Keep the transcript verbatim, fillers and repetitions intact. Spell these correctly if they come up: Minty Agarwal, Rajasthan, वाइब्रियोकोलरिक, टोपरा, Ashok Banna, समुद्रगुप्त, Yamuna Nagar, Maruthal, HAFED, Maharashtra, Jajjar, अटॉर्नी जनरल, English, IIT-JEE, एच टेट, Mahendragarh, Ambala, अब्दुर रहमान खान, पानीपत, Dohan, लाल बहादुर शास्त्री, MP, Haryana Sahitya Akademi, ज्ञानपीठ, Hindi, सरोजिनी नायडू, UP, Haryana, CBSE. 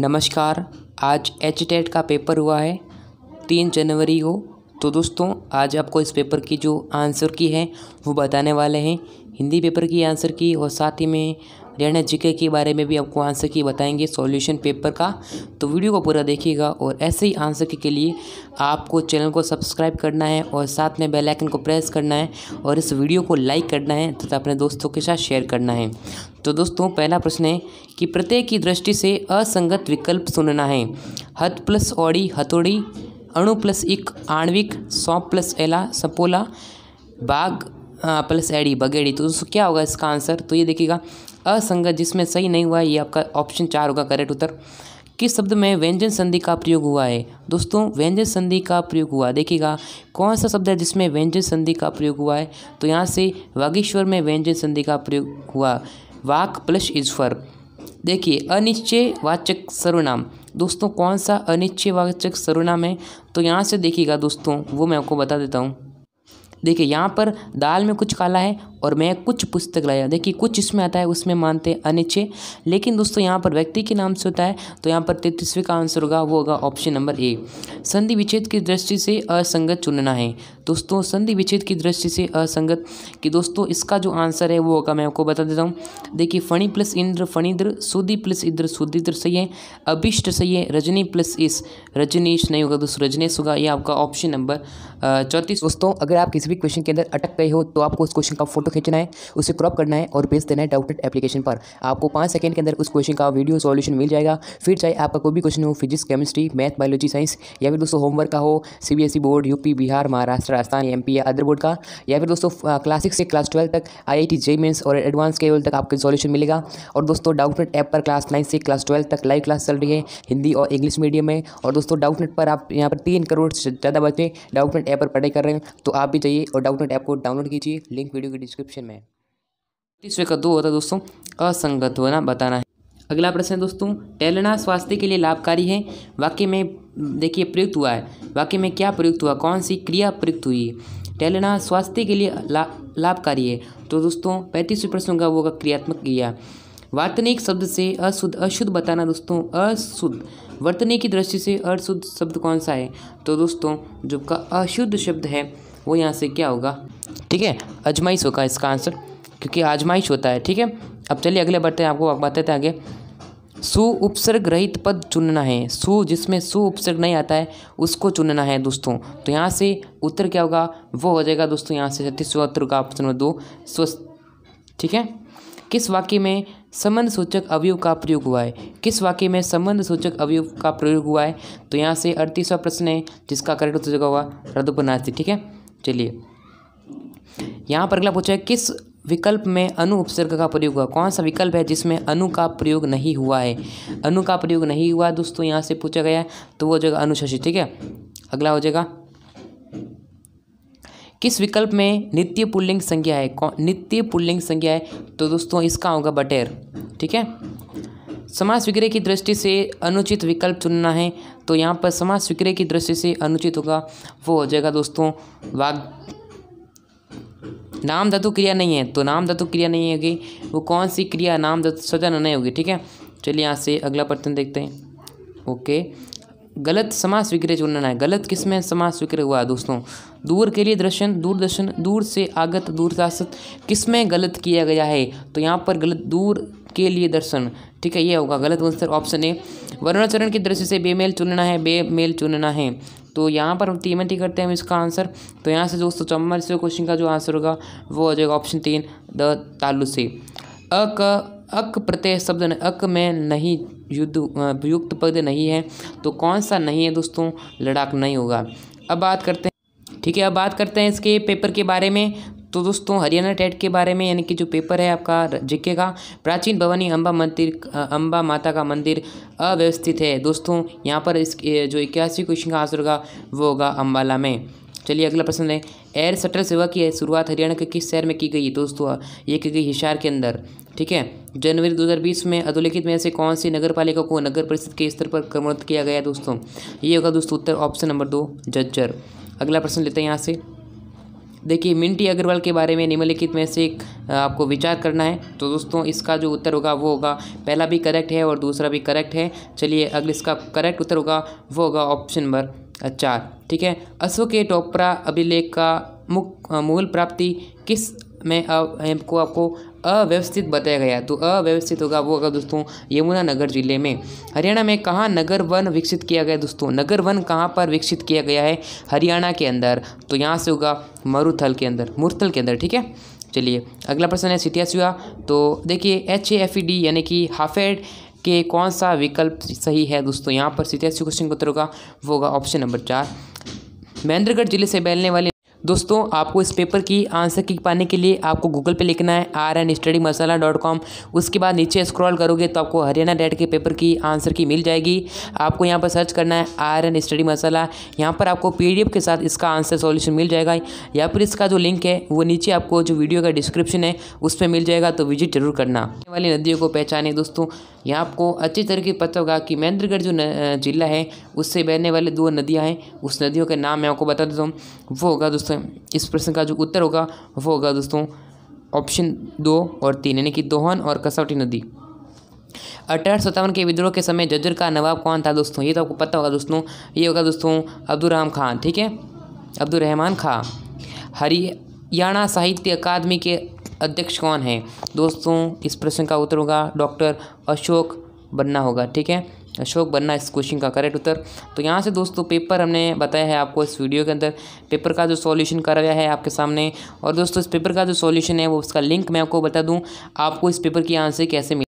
नमस्कार, आज एच टेट का पेपर हुआ है तीन जनवरी को। तो दोस्तों आज आपको इस पेपर की जो आंसर की है वो बताने वाले हैं, हिंदी पेपर की आंसर की, और साथ ही में हरियाणा जीके के बारे में भी आपको आंसर की बताएंगे सॉल्यूशन पेपर का। तो वीडियो को पूरा देखिएगा और ऐसे ही आंसर की के लिए आपको चैनल को सब्सक्राइब करना है और साथ में बेल आइकन को प्रेस करना है और इस वीडियो को लाइक करना है तथा तो अपने दोस्तों के साथ शेयर करना है। तो दोस्तों पहला प्रश्न है कि प्रत्यय की दृष्टि से असंगत विकल्प सुनना है। हथ प्लस औड़ी हथौड़ी, अणु प्लस इक आणविक, सौंप प्लस एला सपोला, बाघ प्लस एडी बगेड़ी। तो दोस्तों क्या होगा इसका आंसर, तो ये देखिएगा असंगत जिसमें सही नहीं हुआ है, ये आपका ऑप्शन चार होगा करेक्ट उत्तर। किस शब्द में व्यंजन संधि का प्रयोग हुआ है? दोस्तों व्यंजन संधि का प्रयोग हुआ, देखिएगा कौन सा शब्द है जिसमें व्यंजन संधि का प्रयोग हुआ है। तो यहाँ से वागीश्वर में व्यंजन संधि का प्रयोग हुआ, वाक प्लस ईश्वर। देखिए अनिश्चयवाचक सर्वनाम, दोस्तों कौन सा अनिश्चयवाचक सर्वनाम है? तो यहाँ से देखिएगा दोस्तों वो मैं आपको बता देता हूँ। देखिए यहाँ पर दाल में कुछ काला है और मैं कुछ पुस्तक लाया, देखिए कुछ इसमें आता है उसमें मानते हैं अनिश्चय, लेकिन दोस्तों यहाँ पर व्यक्ति के नाम से होता है। तो यहाँ पर तैंतीसवें का आंसर होगा वो होगा ऑप्शन नंबर ए। संधि विच्छेद की दृष्टि से असंगत चुनना है। दोस्तों संधि विच्छेद की दृष्टि से असंगत कि दोस्तों इसका जो आंसर है वो होगा, मैं आपको बता देता हूँ। देखिए फणी प्लस इंद्र फणीद्र, सुधि प्लस इद्र सुधिद्र सही है, अभिष्ट सही है, रजनी प्लस इस रजनीश नहीं होगा दोस्तों, रजनीश होगा। यह आपका ऑप्शन नंबर चौंतीस। दोस्तों अगर आप किसी भी क्वेश्चन के अंदर अटक गए हो तो आपको उस क्वेश्चन का फोटो खींचना है, उसे क्रॉप करना है और भेज देना है डाउटनेट एप्लीकेशन पर। आपको पाँच सेकंड के अंदर उस क्वेश्चन का वीडियो सॉल्यूशन मिल जाएगा। फिर चाहे आपका कोई भी क्वेश्चन हो, physics chemistry math biology science, या फिर दोस्तों होमवर्क का हो CBSE board, UP Bihar Maharashtra Rajasthan, M P या अदर बोर्ड का, या फिर दोस्तों क्लास सिक्स से क्लास ट्वेल्व तक, I I T JEE mains और एडवांस लेवल तक आपको सॉल्यूशन मिलेगा। और दोस्तों डाउटनेट ऐप पर क्लास नाइन से क्लास ट्वेल्व तक लाइव क्लास चल रही है हिंदी और इंग्लिश मीडियम में। और दोस्तों डाउटनेट पर आप यहाँ पर तीन करोड़ से ज़्यादा बच्चे डाउटनेट ऐप पर पढ़ाई कर रहे हैं, तो आप भी चाहिए और डाउटनेट ऐप को डाउनलोड कीजिए, लिंक वीडियो के डिस्क्रिप्शन में। तीसरे का दो होता है दोस्तों असंगत होना बताना है। अगला प्रश्न है दोस्तों टहलना स्वास्थ्य के लिए लाभकारी है। वाक्य में देखिए प्रयुक्त हुआ है, वाक्य में क्या प्रयुक्त हुआ, कौन सी क्रिया प्रयुक्त हुई है? टहलना स्वास्थ्य के लिए ला, लाभकारी है। तो दोस्तों पैंतीसवें प्रश्न होगा वो होगा क्रियात्मक क्रिया। वार्तनिक शब्द से अशुद्ध अशुद्ध बताना। दोस्तों अशुद्ध वर्तनी की दृष्टि से अशुद्ध शब्द कौन सा है? तो दोस्तों जो का अशुद्ध शब्द है वो यहाँ से क्या होगा, ठीक है आजमाइश होगा इसका आंसर, क्योंकि आजमाइश होता है। ठीक है अब चलिए अगले बढ़ते हैं, आपको बताते हैं आगे। सु उपसर्ग रहित पद चुनना है, सु जिसमें सु उपसर्ग नहीं आता है उसको चुनना है दोस्तों। तो यहाँ से उत्तर क्या होगा वो हो जाएगा दोस्तों यहाँ से छत्तीसवां उत्तर का ऑप्शन नंबर दो स्वस्थ। ठीक है किस वाक्य में संबंध सूचक अवयव का प्रयोग हुआ है, किस वाक्य में संबंध सूचक अवयव का प्रयोग हुआ है? तो यहाँ से अड़तीसवां प्रश्न है जिसका करेक्ट उत्तर होगा हुआ रदोपनार्थी। ठीक है चलिए यहाँ पर अगला पूछा है किस विकल्प में अनु उपसर्ग का प्रयोग हुआ, कौन सा विकल्प है जिसमें अनु का प्रयोग नहीं हुआ है? अनु का प्रयोग नहीं हुआ दोस्तों यहाँ से पूछा गया है, तो वो हो जाएगा अनुशशी। ठीक है अगला हो जाएगा किस विकल्प में नित्य पुल्लिंग संज्ञा है, कौन नित्य पुल्लिंग संज्ञा है? तो दोस्तों इसका होगा बटेर। ठीक है समास विग्रह की दृष्टि से अनुचित विकल्प चुनना है। तो यहाँ पर समास विग्रह की दृष्टि से अनुचित होगा वो हो जाएगा दोस्तों वाग। नाम धातु क्रिया नहीं है, तो नाम धातु क्रिया नहीं होगी, वो कौन सी क्रिया नाम धातु सजा नहीं होगी। ठीक है चलिए यहाँ से अगला प्रश्न देखते हैं। ओके गलत समास विग्रह चुनना है, गलत किसमें समास विग्रह हुआ दोस्तों? दूर के लिए दर्शन दूरदर्शन, दूर से आगत दूरदासत, किसमें गलत किया गया है? तो यहाँ पर गलत दूर के लिए दर्शन। ठीक है ये होगा गलत आंसर ऑप्शन ए। वर्णाचरण की दृष्टि से बेमेल चुनना है, बेमेल चुनना है, तो यहाँ पर हम तीमेंटी करते हैं इसका आंसर। तो यहाँ से दोस्तों चौवालीसवें क्वेश्चन का जो आंसर होगा वो हो जाएगा ऑप्शन तीन द तालु से। अक अक प्रत्यय शब्द न, अक में नहीं युद्ध युक्त पद नहीं है, तो कौन सा नहीं है दोस्तों? लड़ाक नहीं होगा। अब बात करते हैं ठीक है अब बात करते हैं इसके पेपर के बारे में। तो दोस्तों हरियाणा टेट के बारे में यानी कि जो पेपर है आपका जीके का, प्राचीन भवानी अम्बा मंदिर अम्बा माता का मंदिर अव्यवस्थित है। दोस्तों यहाँ पर इस जो इक्यासी क्वेश्चन का आंसर होगा वो होगा अम्बाला में। चलिए अगला प्रश्न है एयर शटल सेवा की शुरुआत हरियाणा के किस शहर में की गई? दोस्तों ये की गई हिसार के अंदर। ठीक है जनवरी दो हज़ार बीस में अधोलिखित में से कौन सी नगरपालिका को नगर परिषद के स्तर पर क्रमबद्ध किया गया? दोस्तों ये होगा दोस्तों उत्तर ऑप्शन नंबर दो जज्जर। अगला प्रश्न लेते हैं यहाँ से। देखिए मिंटी अग्रवाल के बारे में निम्नलिखित में से आपको विचार करना है। तो दोस्तों इसका जो उत्तर होगा वो होगा, पहला भी करेक्ट है और दूसरा भी करेक्ट है। चलिए अगले इसका करेक्ट उत्तर होगा वो होगा ऑप्शन नंबर चार। ठीक है, अशोक के टोपरा अभिलेख का मुख्य मूल प्राप्ति किस में आपको आपको अव्यवस्थित बताया गया? तो अव्यवस्थित होगा वो होगा दोस्तों यमुना नगर जिले में। हरियाणा में कहाँ नगर वन विकसित किया गया? दोस्तों नगर वन कहाँ पर विकसित किया गया है? हरियाणा के अंदर। तो यहाँ से होगा मरुथल के अंदर, मरुथल के अंदर। ठीक है, चलिए अगला प्रश्न है सितियासुआ। तो देखिए H A F E D यानी कि हाफेड के कौन सा विकल्प सही है? दोस्तों यहाँ पर सितियासुआ क्वेश्चन का उत्तर होगा वो होगा ऑप्शन नंबर चार। महेंद्रगढ़ जिले से बहलने वाले, दोस्तों आपको इस पेपर की आंसर की पाने के लिए आपको गूगल पे लिखना है R and study masala dot com. उसके बाद नीचे स्क्रॉल करोगे तो आपको हरियाणा टेट के पेपर की आंसर की मिल जाएगी। आपको यहाँ पर सर्च करना है आर एंड स्टडी मसाला। यहाँ पर आपको पीडीएफ के साथ इसका आंसर सॉल्यूशन मिल जाएगा, या फिर इसका जो लिंक है वो नीचे आपको जो वीडियो का डिस्क्रिप्शन है उस पर मिल जाएगा। तो विजिट जरूर करना। वाली नदियों को पहचाने, दोस्तों यहाँ आपको अच्छी तरीके से पता होगा कि महेंद्रगढ़ जो जिला है उससे बहने वाले दो नदियाँ हैं, उस नदियों के नाम मैं आपको बता देता हूँ। वो होगा दोस्तों इस प्रश्न का जो उत्तर होगा वो होगा दोस्तों ऑप्शन दो और तीन यानी कि दोहन और कसौटी नदी। अठारह सौ सत्तावन के विद्रोह के समय जज्जर का नवाब कौन था? दोस्तों ये तो आपको पता होगा दोस्तों, ये होगा दोस्तों अब्दुर रहमान खान। ठीक है, अब्दुर रहमान खान। हरियाणा साहित्य अकादमी के अध्यक्ष कौन है? दोस्तों इस प्रश्न का उत्तर होगा डॉक्टर अशोक बन्ना होगा। ठीक है, अशोक बन्ना इस क्वेश्चन का करेक्ट उत्तर। तो यहाँ से दोस्तों पेपर हमने बताया है आपको, इस वीडियो के अंदर पेपर का जो सॉल्यूशन कराया है आपके सामने। और दोस्तों इस पेपर का जो सॉल्यूशन है वो उसका लिंक मैं आपको बता दूँ, आपको इस पेपर की आंसर कैसे मिले।